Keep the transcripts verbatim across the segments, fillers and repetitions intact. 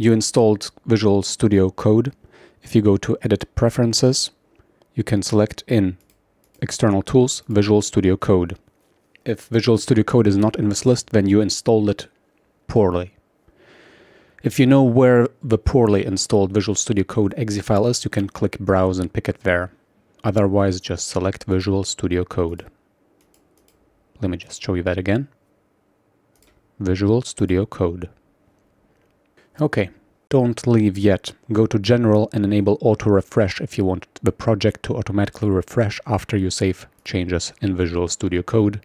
you installed Visual Studio Code, if you go to Edit Preferences, you can select in External Tools, Visual Studio Code. If Visual Studio Code is not in this list, then you installed it poorly. If you know where the poorly installed Visual Studio Code .exe file is, you can click Browse and pick it there. Otherwise, just select Visual Studio Code. Let me just show you that again. Visual Studio Code. Okay, don't leave yet. Go to General and enable Auto Refresh if you want the project to automatically refresh after you save changes in Visual Studio Code.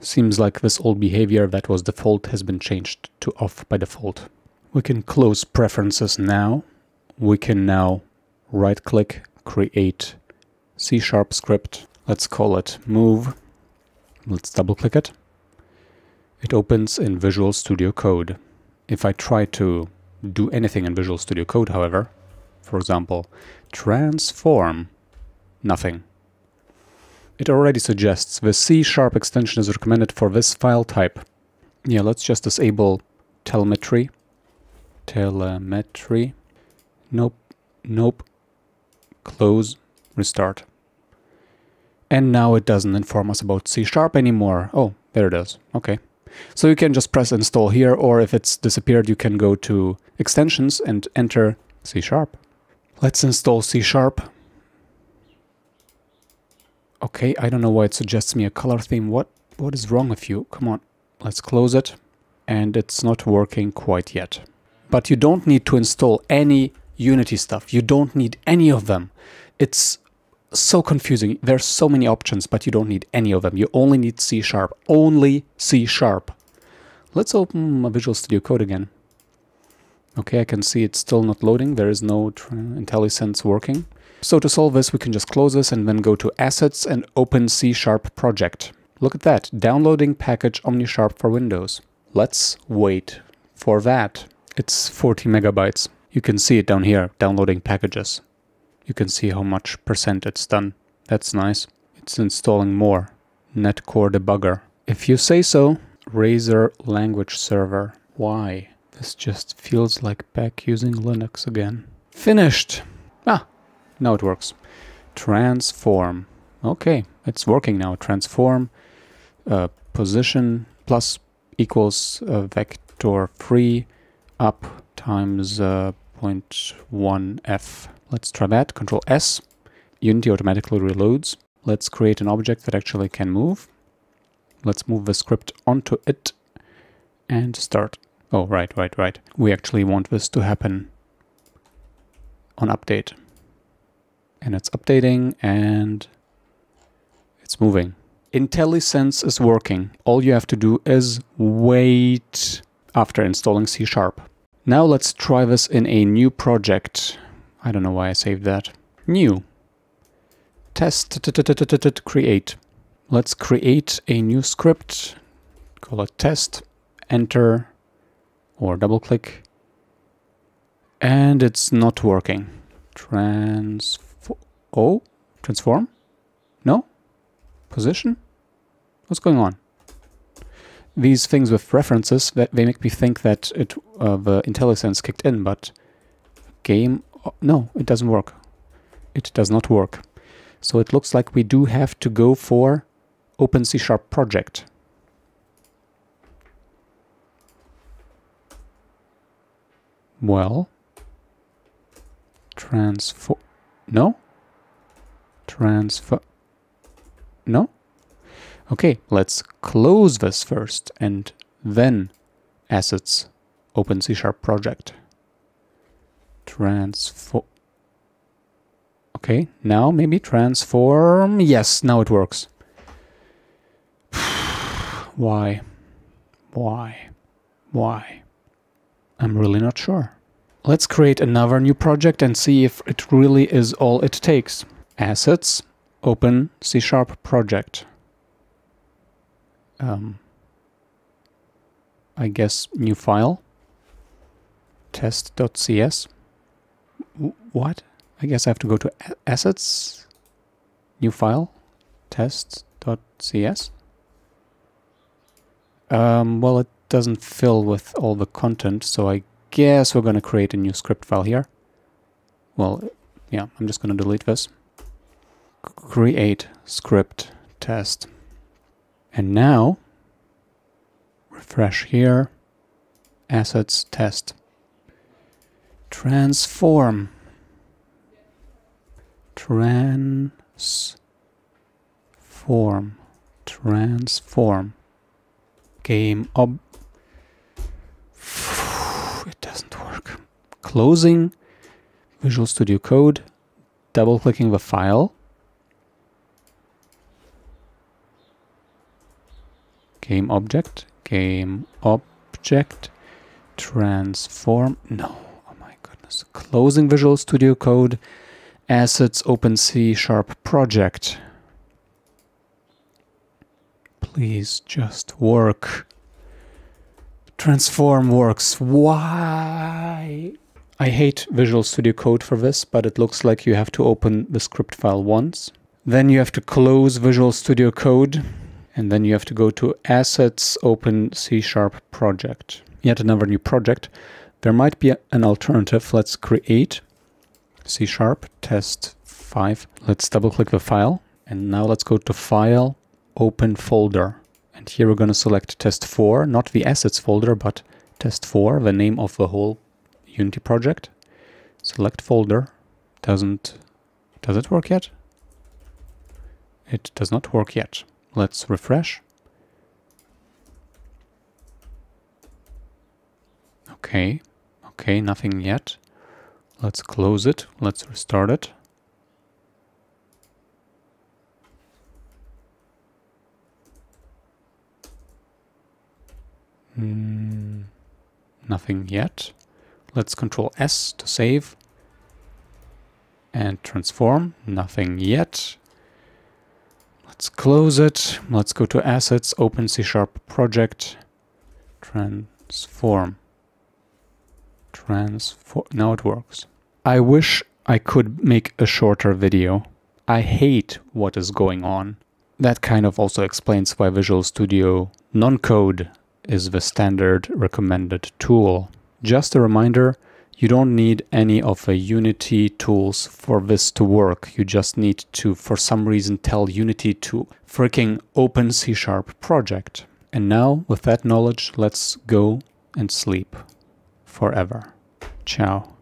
Seems like this old behavior that was default has been changed to off by default. We can close Preferences now. We can now right-click, create C sharp script. Let's call it Move. Let's double-click it. It opens in Visual Studio Code. If I try to do anything in Visual Studio Code, however, for example, transform, nothing. It already suggests the C sharp extension is recommended for this file type. Yeah, let's just disable telemetry. Telemetry. Nope. Nope. Close. Restart. And now it doesn't inform us about C sharp anymore. Oh, there it is. Okay. So you can just press install here, or if it's disappeared, you can go to extensions and enter C sharp. Let's install C sharp. Okay, I don't know why it suggests me a color theme. What what is wrong with you? Come on, let's close it. And it's not working quite yet. But you don't need to install any Unity stuff. You don't need any of them. It's so confusing. There's so many options, but you don't need any of them. You only need C sharp. Only C sharp. Let's open Visual Studio Code again. Okay, I can see it's still not loading. There is no IntelliSense working. So to solve this, we can just close this and then go to Assets and open C sharp project. Look at that. Downloading package OmniSharp for Windows. Let's wait for that. It's forty megabytes. You can see it down here, downloading packages. You can see how much percent it's done. That's nice. It's installing more. Netcore debugger. If you say so. Razor language server. Why? This just feels like back using Linux again. Finished! Ah! Now it works. Transform. Okay, it's working now. Transform, uh, position, plus equals uh, vector three, up times uh, zero point one F. Let's try that. Control S. Unity automatically reloads. Let's create an object that actually can move. Let's move the script onto it and start. Oh, right, right, right. We actually want this to happen on update. And it's updating and it's moving. IntelliSense is working. All you have to do is wait after installing C sharp. Now let's try this in a new project. I don't know why I saved that. New. Test. Create. Let's create a new script. Call it test. Enter. Or double click. And it's not working. Transform. Oh. Transform? No? Position? What's going on? These things with references, that they make me think that it uh, the IntelliSense kicked in, but game... No, it doesn't work. It does not work. So it looks like we do have to go for Open C sharp project. Well, transform. No. Transfer. No. Okay, let's close this first and then assets Open C sharp project. Transform. Okay, now maybe transform. Yes, now it works. Why? Why? Why? I'm really not sure. Let's create another new project and see if it really is all it takes. Assets, open C sharp project. Um, I guess new file. Test.cs. What? I guess I have to go to assets, new file, test.cs. Um, well, it doesn't fill with all the content, so I guess we're going to create a new script file here. Well, yeah, I'm just going to delete this. Create script test. And now, refresh here, assets test. Transform. Transform. Transform. Game ob... It doesn't work. Closing Visual Studio Code, double-clicking the file. Game object, game object, transform, no, oh my goodness. Closing Visual Studio Code, assets, open C sharp project. Please just work. Transform works. Why? I hate Visual Studio Code for this, but it looks like you have to open the script file once. Then you have to close Visual Studio Code, and then you have to go to Assets, open C Sharp Project. Yet another new project. There might be an alternative. Let's create C Sharp test five. Let's double click the file. And now let's go to File, Open Folder. And here we're going to select test four, not the assets folder, but test four, the name of the whole Unity project. Select folder. Doesn't, does it work yet? It does not work yet. Let's refresh. Okay, okay, nothing yet. Let's close it, let's restart it. Mm, nothing yet. Let's Control S to save and transform. Nothing yet. Let's close it. Let's go to Assets, Open C Sharp Project, Transform. Transform. Now it works. I wish I could make a shorter video. I hate what is going on. That kind of also explains why Visual Studio Non-Code is the standard recommended tool. Just a reminder, you don't need any of the Unity tools for this to work. You just need to, for some reason, tell Unity to freaking open C Sharp project. And now, with that knowledge, let's go and sleep forever. Ciao.